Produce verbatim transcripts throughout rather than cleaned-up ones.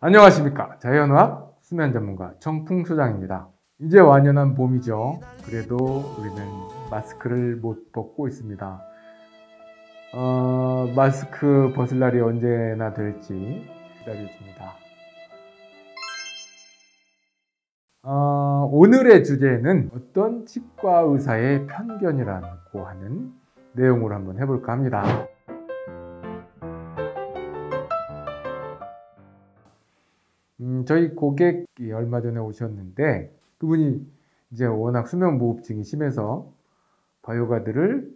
안녕하십니까. 자연의학 수면 전문가 청풍 소장입니다. 이제 완연한 봄이죠. 그래도 우리는 마스크를 못 벗고 있습니다. 어, 마스크 벗을 날이 언제나 될지 기다려줍니다. 어, 오늘의 주제는 어떤 치과 의사의 편견이라고 하는 내용으로 한번 해볼까 합니다. 음, 저희 고객이 얼마 전에 오셨는데 그분이 이제 워낙 수면무호흡증이 심해서 바이오가드를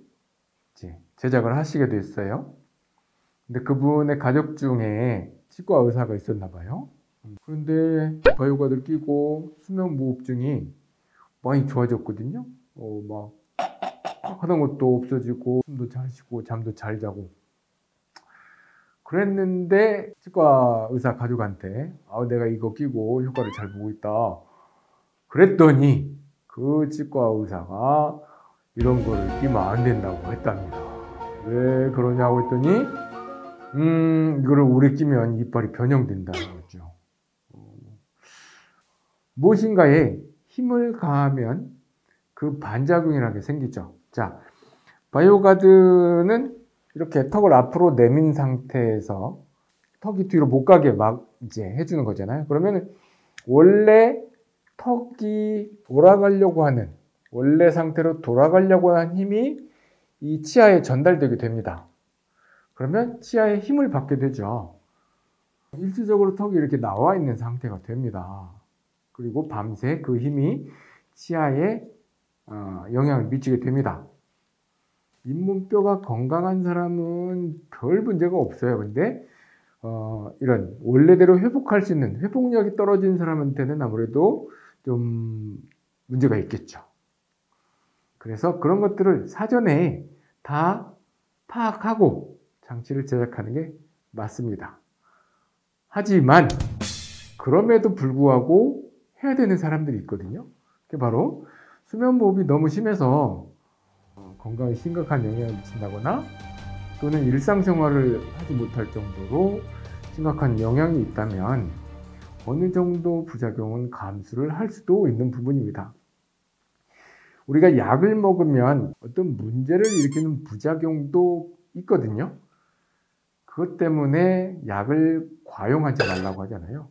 이제 제작을 하시게 됐어요. 근데 그분의 가족 중에 치과 의사가 있었나 봐요. 그런데 바이오가드를 끼고 수면무호흡증이 많이 좋아졌거든요. 어, 막 하던 것도 없어지고 숨도 잘 쉬고 잠도 잘 자고 그랬는데 치과 의사 가족한테 아, 내가 이거 끼고 효과를 잘 보고 있다 그랬더니 그 치과 의사가 이런 거를 끼면 안 된다고 했답니다. 왜 그러냐고 했더니 음 이거를 오래 끼면 이빨이 변형된다는 거죠. 무엇인가에 힘을 가하면 그 반작용이라는 게 생기죠. 자, 바이오가드는 이렇게 턱을 앞으로 내민 상태에서 턱이 뒤로 못 가게 막 이제 해주는 거잖아요. 그러면 원래 턱이 돌아가려고 하는, 원래 상태로 돌아가려고 하는 힘이 이 치아에 전달되게 됩니다. 그러면 치아에 힘을 받게 되죠. 일시적으로 턱이 이렇게 나와 있는 상태가 됩니다. 그리고 밤새 그 힘이 치아에 어, 영향을 미치게 됩니다. 잇몸뼈가 건강한 사람은 별 문제가 없어요. 근데 어, 이런 원래대로 회복할 수 있는 회복력이 떨어진 사람한테는 아무래도 좀 문제가 있겠죠. 그래서 그런 것들을 사전에 다 파악하고 장치를 제작하는 게 맞습니다. 하지만 그럼에도 불구하고 해야 되는 사람들이 있거든요. 그게 바로 수면무호흡이 너무 심해서 건강에 심각한 영향을 미친다거나 또는 일상생활을 하지 못할 정도로 심각한 영향이 있다면 어느 정도 부작용은 감수를 할 수도 있는 부분입니다. 우리가 약을 먹으면 어떤 문제를 일으키는 부작용도 있거든요. 그것 때문에 약을 과용하지 말라고 하잖아요.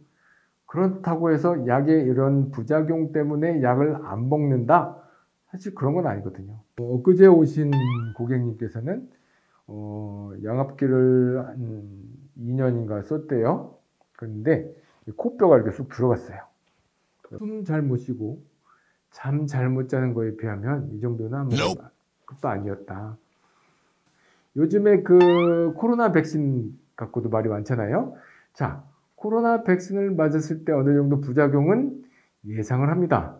그렇다고 해서 약의 이런 부작용 때문에 약을 안 먹는다? 사실 그런 건 아니거든요. 엊그제 오신 고객님께서는 어, 양압기를 한 이 년인가 썼대요. 그런데 코뼈가 이렇게 쑥 들어갔어요. 숨 잘 못 쉬고 잠 잘 못 자는 거에 비하면 이 정도는 아무것도 no. 아니었다. 요즘에 그 코로나 백신 갖고도 말이 많잖아요. 자, 코로나 백신을 맞았을 때 어느 정도 부작용은 예상을 합니다.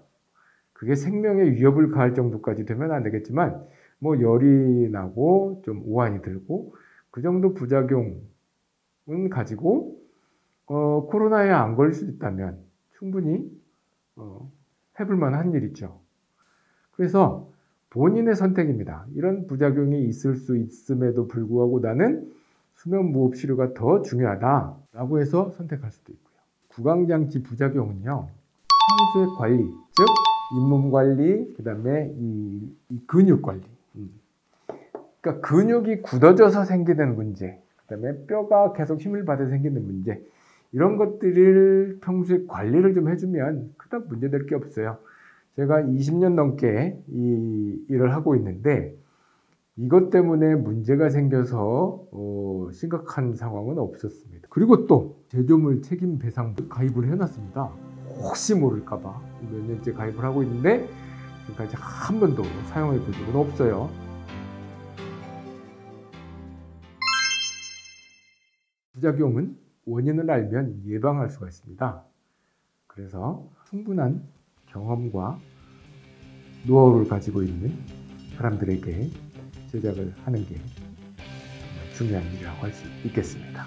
그게 생명에 위협을 가할 정도까지 되면 안 되겠지만 뭐 열이 나고 좀 오한이 들고 그 정도 부작용은 가지고 어, 코로나에 안 걸릴 수 있다면 충분히 어, 해볼 만한 일이죠. 그래서 본인의 선택입니다. 이런 부작용이 있을 수 있음에도 불구하고 나는 수면무호흡 치료가 더 중요하다라고 해서 선택할 수도 있고요. 구강장치 부작용은요. 평소의 관리, 즉 잇몸 관리, 그 다음에 이, 이 근육 관리. 음. 그러니까 근육이 굳어져서 생기는 문제, 그 다음에 뼈가 계속 힘을 받아 생기는 문제, 이런 것들을 평소에 관리를 좀 해주면 그닥 문제될 게 없어요. 제가 이십 년 넘게 이 일을 하고 있는데 이것 때문에 문제가 생겨서 어, 심각한 상황은 없었습니다. 그리고 또 제조물 책임 배상 가입을 해놨습니다. 혹시 모를까봐 몇 년째 가입을 하고 있는데 지금까지 한 번도 사용해 본 적은 없어요. 부작용은 원인을 알면 예방할 수가 있습니다. 그래서 충분한 경험과 노하우를 가지고 있는 사람들에게 제작을 하는 게 중요한 일이라고 할 수 있겠습니다.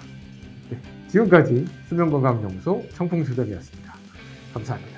네, 지금까지 수면건강연구소 청풍 소장이었습니다. 감사합니다.